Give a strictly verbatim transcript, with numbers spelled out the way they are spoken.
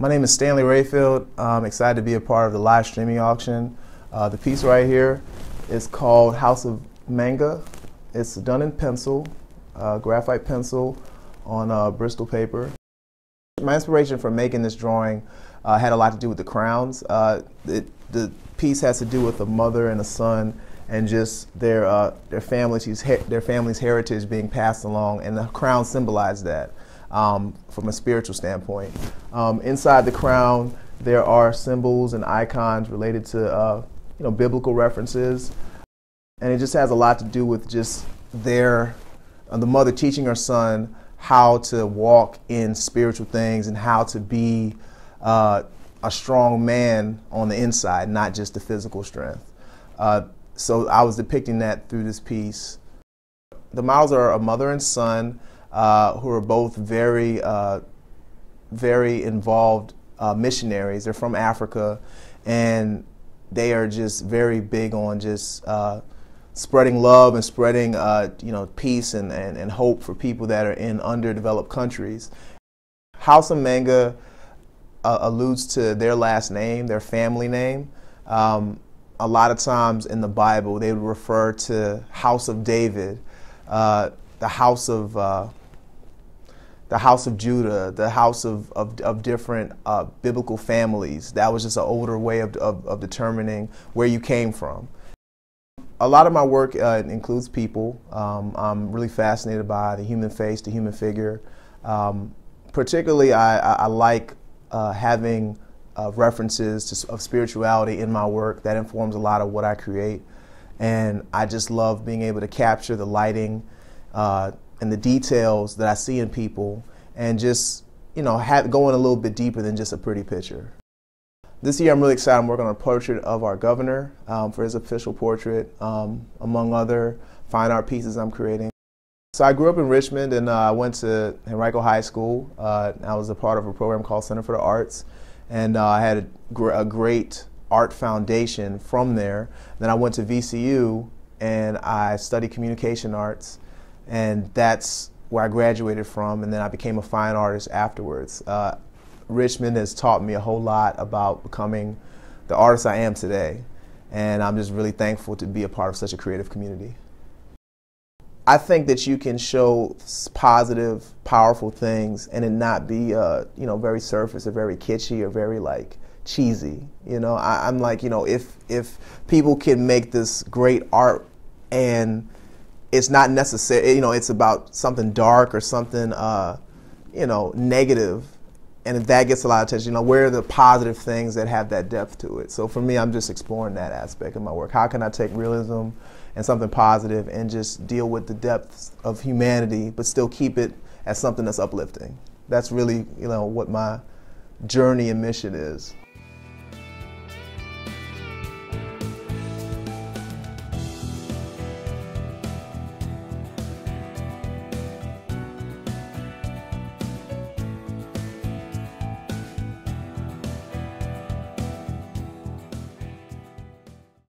My name is Stanley Rayfield. I'm excited to be a part of the live streaming auction. Uh, the piece right here is called House of Manga. It's done in pencil, uh, graphite pencil on uh, Bristol paper. My inspiration for making this drawing uh, had a lot to do with the crowns. Uh, it, the piece has to do with a mother and a son and just their, uh, their, family's, their family's heritage being passed along, and the crown symbolized that um, from a spiritual standpoint. Um, inside the crown, there are symbols and icons related to uh, you know, biblical references, and it just has a lot to do with just their, uh, the mother teaching her son how to walk in spiritual things and how to be uh, a strong man on the inside, not just the physical strength. Uh, so I was depicting that through this piece. The models are a mother and son uh, who are both very, uh, very involved uh, missionaries. They're from Africa, and they are just very big on just uh, spreading love and spreading uh, you know, peace and, and, and hope for people that are in underdeveloped countries. House of Manga uh, alludes to their last name, their family name. Um, a lot of times in the Bible, they would refer to House of David, uh, the house of uh, the house of Judah, the house of, of, of different uh, biblical families. That was just an older way of, of, of determining where you came from. A lot of my work uh, includes people. Um, I'm really fascinated by the human face, the human figure. Um, particularly, I, I, I like uh, having uh, references to, of spirituality in my work. That informs a lot of what I create. And I just love being able to capture the lighting uh, and the details that I see in people, and just, you know, have, going a little bit deeper than just a pretty picture. This year, I'm really excited. I'm working on a portrait of our governor um, for his official portrait, um, among other fine art pieces I'm creating. So I grew up in Richmond, and uh, I went to Henrico High School. Uh, I was a part of a program called Center for the Arts, and uh, I had a, gr a great art foundation from there. Then I went to V C U, and I studied communication arts, and that's where I graduated from, and then I became a fine artist afterwards. Uh, Richmond has taught me a whole lot about becoming the artist I am today, and I'm just really thankful to be a part of such a creative community. I think that you can show positive, powerful things and it not be, uh, you know, very surface or very kitschy or very like cheesy. You know, I, I'm like, you know, if if people can make this great art and it's not necessary, you know, it's about something dark or something, uh, you know, negative. And if that gets a lot of attention, you know, where are the positive things that have that depth to it? So for me, I'm just exploring that aspect of my work. How can I take realism and something positive and just deal with the depths of humanity, but still keep it as something that's uplifting? That's really, you know, what my journey and mission is.